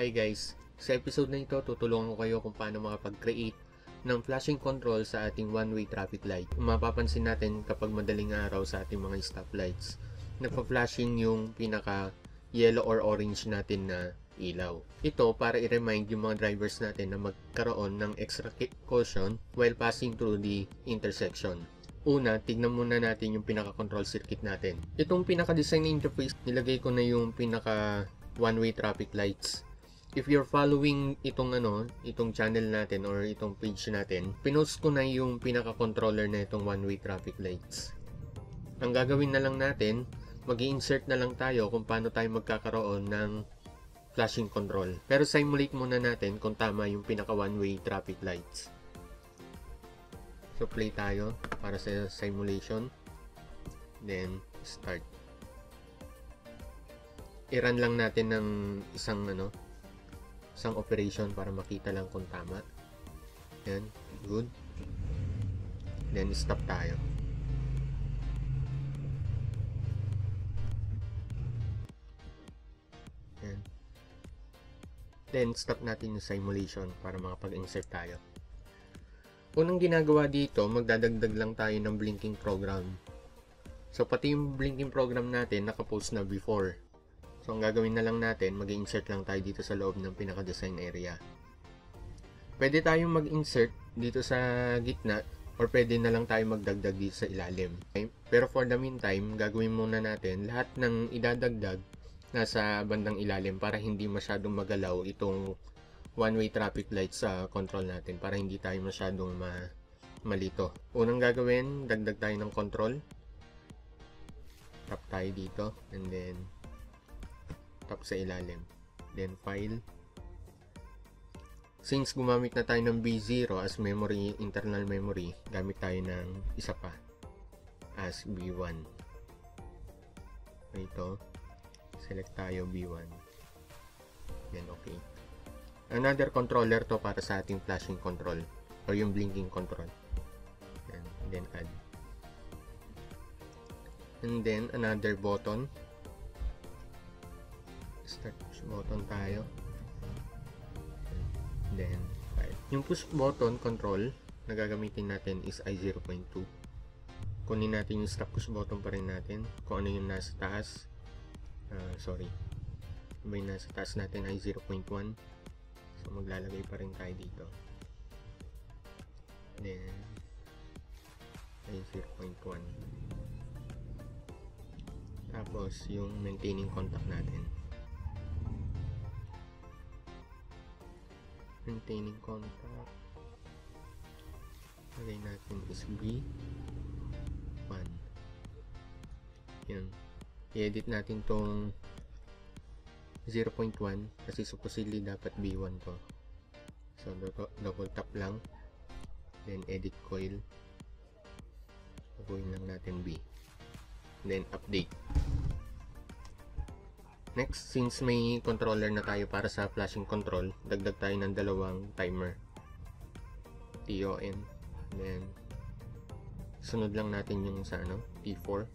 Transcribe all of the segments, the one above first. Hi guys! Sa episode na ito, tutulungan ko kayo kung paano makapag-create ng flashing control sa ating one-way traffic light. Mapapansin natin kapag madaling araw sa ating mga stoplights, nagpa-flashing yung pinaka-yellow or orange natin na ilaw. Ito para i-remind yung mga drivers natin na magkaroon ng extra caution while passing through the intersection. Una, tignan muna natin yung pinaka-control circuit natin. Itong pinaka-design interface, nilagay ko na yung pinaka-one-way traffic lights. If you're following itong channel natin or itong page natin, pinost ko na yung pinaka-controller na itong one-way traffic lights. Ang gagawin na lang natin, mag-i-insert na lang tayo kung paano tayo magkakaroon ng flashing control. Pero simulate muna natin kung tama yung pinaka-one-way traffic lights. So play tayo para sa simulation, then start. I-run lang natin ng isang operation para makita lang kung tama. Yan, good. Then stop tayo. Yan. Then stop natin yung simulation para makapag-insert tayo. Unang ginagawa dito, magdadagdag lang tayo ng blinking program. So, pati yung blinking program natin, nakapost na before. So, ang gagawin na lang natin, mag-insert lang tayo dito sa loob ng pinaka-design area. Pwede tayong mag-insert dito sa gitna, or pwede na lang tayo magdagdag dito sa ilalim. Okay? Pero for the meantime, gagawin muna natin lahat ng idadagdag nasa bandang ilalim para hindi masyadong magalaw itong one-way traffic light sa control natin, para hindi tayo masyadong malito. Unang gagawin, dagdag tayo ng control. Tap tayo dito, and then tap sa ilalim. Then file. Since gumamit na tayo ng B0 as memory, internal memory, gamit tayo ng isa pa as B1. Ito, select tayo B1. Then okay. Another controller to para sa ating flashing control or yung blinking control. And then add. And then another button. Start push button tayo. And then file. Yung push button control na gagamitin natin is I0.2. Kunin natin yung stop push button pa rin natin. Kung ano yung nasa taas. May nasa taas natin ay I0.1. So, maglalagay pa rin tayo dito. Then, ay 0.1. Tapos, yung maintaining contact natin. Maintaining contact. Lagay natin is B1. Yan. I-edit natin tong 0.1 kasi supposedly dapat B1 to. So double tap lang, then edit coil, kukunin lang natin B, then update. Next, since may controller na tayo para sa flashing control, dagdag tayo ng dalawang timer, TON, then sunod lang natin yung sa T4,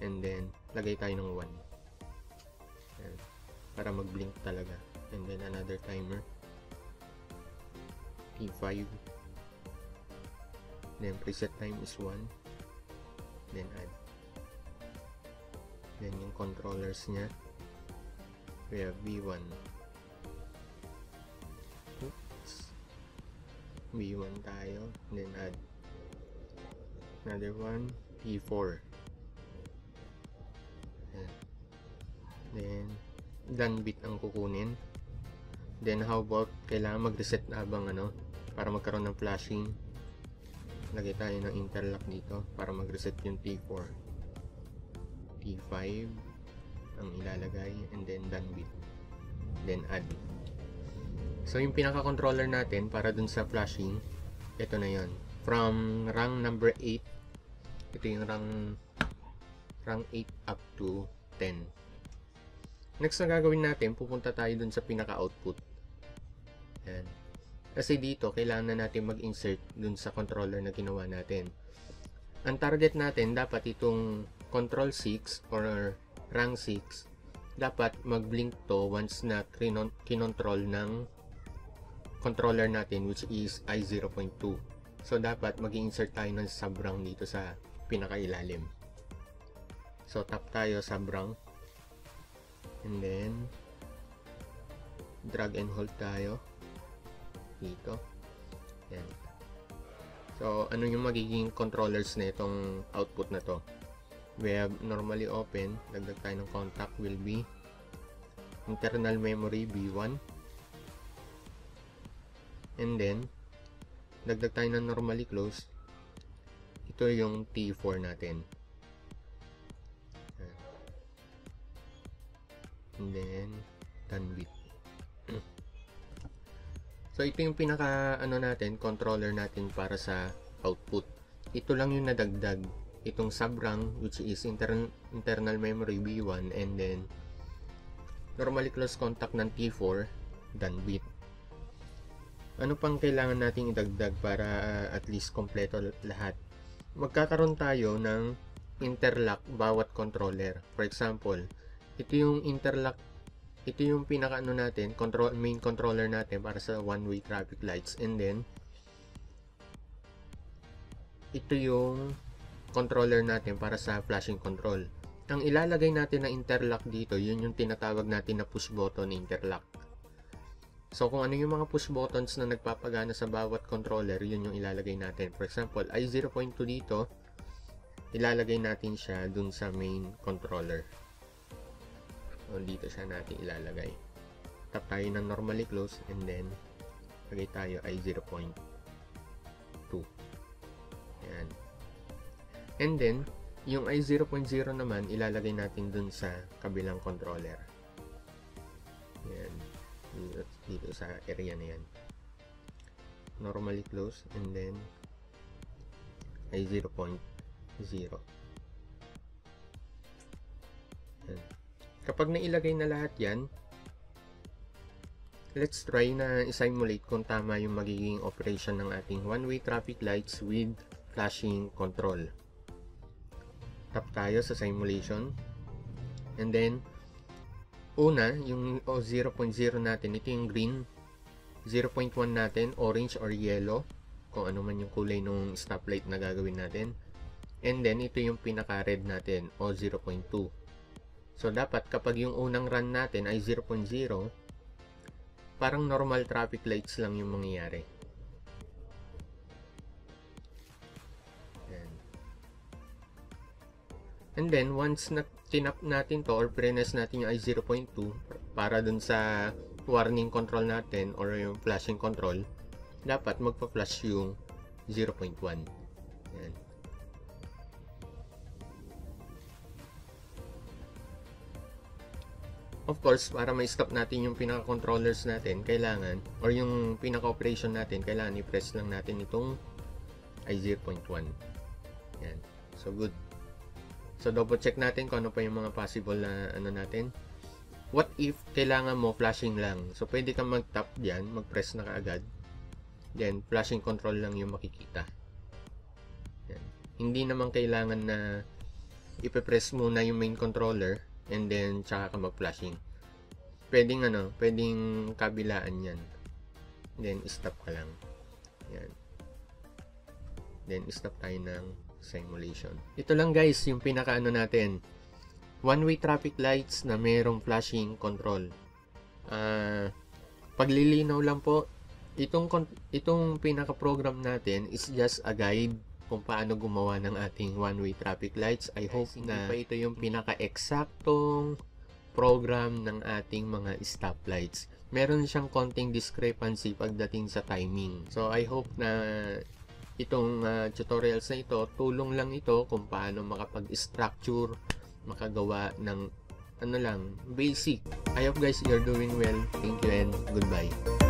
and then lagay tayo ng 1 and para mag-blink talaga. And then another timer, T5, then preset time is 1, then add. Then yung controllers nya, we have B1, oops, B1 tayo, then add another one, T4, then done bit ang kukunin. Then how about kailangan mag-reset na abang para magkaroon ng flashing. Lagay tayo ng interlock dito para mag-reset yung T4. T5 ang ilalagay, and then done bit. Then add. So yung pinaka-controller natin para dun sa flashing, ito na yon. From rank number 8, ito yung rank 8 up to 10. Next na gagawin natin, pupunta tayo dun sa pinaka-output. Ayan. Kasi dito, kailangan na natin mag-insert dun sa controller na ginawa natin. Ang target natin, dapat itong control 6 or rank 6 dapat mag-blink to once na kinontrol ng controller natin, which is I0.2. So dapat mag-insert tayo ng sub-rung dito sa pinakailalim. So tap tayo sub-rung and then drag and hold tayo dito. Ayan. So ano yung magiging controllers na itong output na to? We have normally open, dagdag tayo ng contact, will be internal memory B1, and then dagdag tayo ng normally close, ito yung T4 natin, and then done with. So ito yung pinaka ano natin, controller natin para sa output. Ito lang yung nadagdag, itong sub-rung, which is internal memory B1, and then normally close contact ng T4, done with. Ano pang kailangan nating idagdag para at least kompleto lahat? Magkakaroon tayo ng interlock bawat controller. For example, ito yung interlock, ito yung pinaka ano natin, main controller natin para sa one-way traffic lights, and then ito yung controller natin para sa flashing control. Ang ilalagay natin na interlock dito, yun yung tinatawag natin na push button interlock. So kung ano yung mga push buttons na nagpapagana sa bawat controller, yun yung ilalagay natin. For example, I0.2 dito, ilalagay natin siya dun sa main controller. So dito siya natin ilalagay. Tap tayo ng normally close and then lagay tayo I0.2. Ayan. And then, yung I0.0 naman, ilalagay natin dun sa kabilang controller. Ayan. Dito sa area na yan. Normally close, and then I0.0. Ayan. Kapag nailagay na lahat yan, let's try na i-simulate kung tama yung magiging operation ng ating one-way traffic lights with flashing control. Tap tayo sa simulation, and then una yung 0.0 natin, ito yung green, 0.1 natin orange or yellow, kung ano man yung kulay nung stoplight na gagawin natin, and then ito yung pinaka red natin o 0.2. so dapat kapag yung unang run natin ay 0.0, parang normal traffic lights lang yung mangyayari. And then, once na tinap natin to or press natin yung I0.2 para dun sa warning control natin or yung flashing control, dapat magpa-flash yung 0.1. Ayan. Of course, para ma-stop natin yung pinaka-controllers natin, kailangan, or yung pinaka-operation natin, kailangan i-press lang natin itong I0.1. Ayan. So, good. So double check natin kung ano pa yung mga possible na ano natin. What if kailangan mo flashing lang? So pwede kang mag-tap diyan, mag-press na kaagad. Then flashing control lang yung makikita. Yan. Hindi naman kailangan na ipe-press muna yung main controller and then tsaka ka mag-flashing. Pwedeng ano, pwedeng kabilaan yan. Then stop ka lang. Yan. Then stop tayo ng simulation. Ito lang guys yung pinakaano natin, one-way traffic lights na merong flashing control. Paglilinaw lang po, itong pinaka-program natin is just a guide kung paano gumawa ng ating one-way traffic lights. I hope na ito yung pinaka-eksaktong program ng ating mga stoplights. Meron siyang konting discrepancy pagdating sa timing. So I hope na itong tutorials na ito, tulong lang ito kung paano makapag-structure, makagawa ng ano lang, basic. I hope guys you're doing well. Thank you and goodbye.